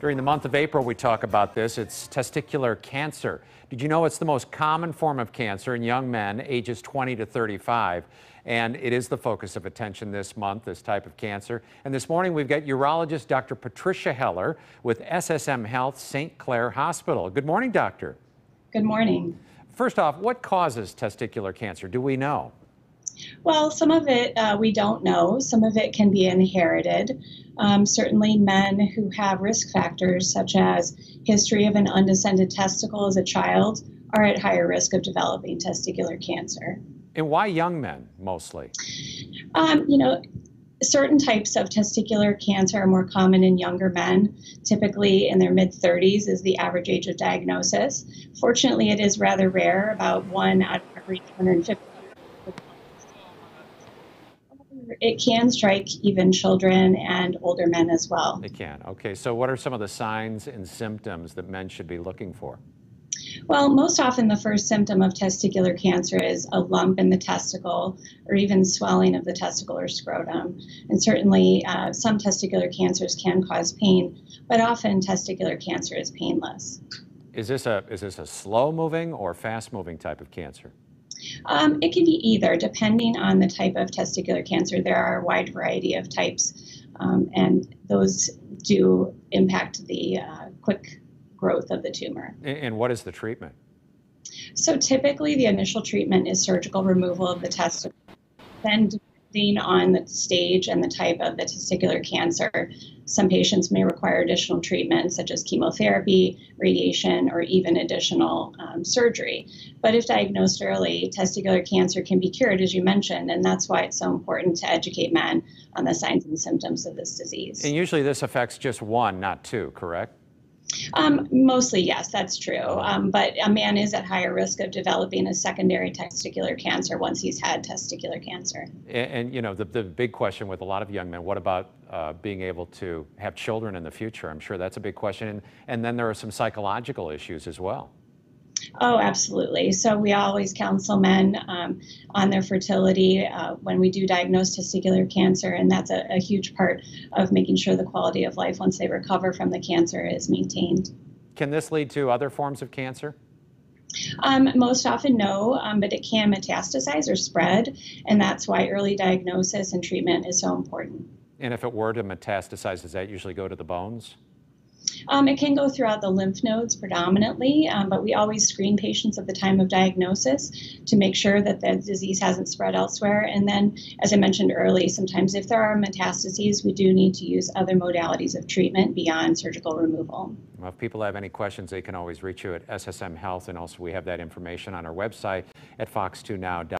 During the month of April, we talk about this. It's testicular cancer. Did you know it's the most common form of cancer in young men ages 20 to 35? And it is the focus of attention this month, this type of cancer. And this morning, we've got urologist Dr. Patricia Heller with SSM Health St. Clare Hospital. Good morning, doctor. Good morning. First off, what causes testicular cancer? Do we know? Well, some of it we don't know. Some of it can be inherited. Certainly men who have risk factors such as history of an undescended testicle as a child are at higher risk of developing testicular cancer. And why young men mostly? Certain types of testicular cancer are more common in younger men, typically in their mid-30s is the average age of diagnosis. Fortunately, it is rather rare, about 1 out of every 250. It can strike even children and older men as well. It can. Okay, so what are some of the signs and symptoms that men should be looking for? Well, most often the first symptom of testicular cancer is a lump in the testicle or even swelling of the testicle or scrotum. And certainly some testicular cancers can cause pain, but often testicular cancer is painless. Is this a slow-moving or fast-moving type of cancer? It can be either, depending on the type of testicular cancer. There are a wide variety of types, and those do impact the quick growth of the tumor. And what is the treatment? So typically the initial treatment is surgical removal of the testicle. Then, depending on the stage and the type of the testicular cancer, some patients may require additional treatments such as chemotherapy, radiation, or even additional surgery. But if diagnosed early, testicular cancer can be cured, as you mentioned, and that's why it's so important to educate men on the signs and symptoms of this disease. And usually this affects just one, not two, correct? Mostly, yes, that's true. But a man is at higher risk of developing a secondary testicular cancer once he's had testicular cancer. And you know, the big question with a lot of young men, what about being able to have children in the future? I'm sure that's a big question. And then there are some psychological issues as well. Oh, absolutely. So we always counsel men on their fertility when we do diagnose testicular cancer, and that's a huge part of making sure the quality of life once they recover from the cancer is maintained. Can this lead to other forms of cancer? Most often no, but it can metastasize or spread, and that's why early diagnosis and treatment is so important. And if it were to metastasize, does that usually go to the bones? It can go throughout the lymph nodes predominantly, but we always screen patients at the time of diagnosis to make sure that the disease hasn't spread elsewhere. And then, as I mentioned earlier, sometimes if there are metastases, we do need to use other modalities of treatment beyond surgical removal. Well, if people have any questions, they can always reach you at SSM Health, and also we have that information on our website at fox2now.com.